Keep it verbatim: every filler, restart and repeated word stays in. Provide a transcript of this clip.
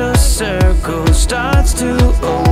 vicious circle starts to open.